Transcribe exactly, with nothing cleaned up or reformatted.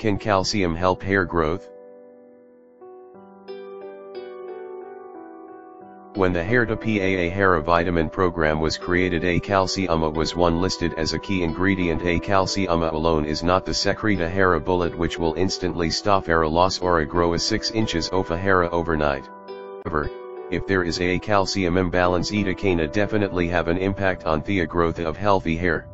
Can calcium help hair growth? When the Hair to P A A Hera Vitamin Program was created, A calcium A was one listed as a key ingredient. A calcium A alone is not the secreta Hera bullet which will instantly stop hair loss or a grow a six inches of a Hera overnight. However, if there is a calcium imbalance, Itacana definitely have an impact on the growth of healthy hair.